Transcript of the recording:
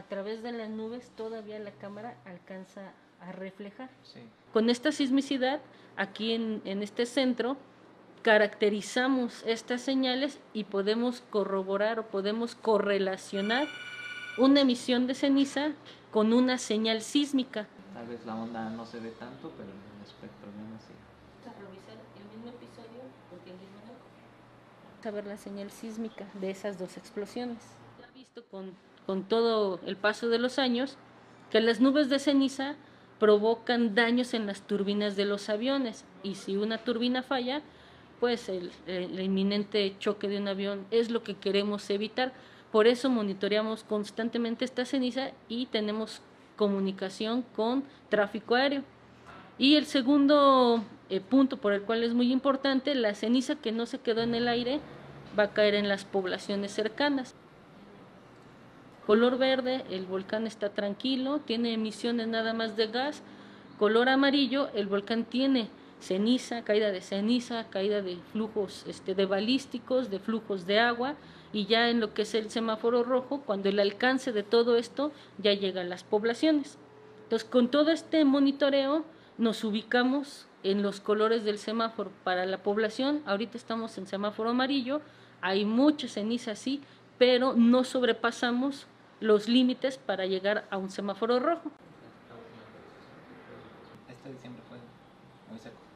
a través de las nubes todavía la cámara alcanza a reflejar. Sí. Con esta sismicidad, aquí en este centro, caracterizamos estas señales y podemos corroborar o podemos correlacionar una emisión de ceniza con una señal sísmica. Tal vez la onda no se ve tanto, pero en el espectro no así. Para revisar el mismo episodio, porque el mismo no. Saber la señal sísmica de esas dos explosiones. Se ha visto con todo el paso de los años que las nubes de ceniza provocan daños en las turbinas de los aviones, y si una turbina falla, pues el inminente choque de un avión es lo que queremos evitar. Por eso monitoreamos constantemente esta ceniza y tenemos comunicación con tráfico aéreo. Y el segundo punto por el cual es muy importante, la ceniza que no se quedó en el aire va a caer en las poblaciones cercanas. Color verde, el volcán está tranquilo, tiene emisiones nada más de gas. Color amarillo, el volcán tiene ceniza, caída de flujos de balísticos, de flujos de agua, y ya en lo que es el semáforo rojo, cuando el alcance de todo esto ya llega a las poblaciones. Entonces, con todo este monitoreo nos ubicamos en los colores del semáforo para la población. Ahorita estamos en semáforo amarillo, hay mucha ceniza, sí, pero no sobrepasamos los límites para llegar a un semáforo rojo. Este diciembre fue muy seco.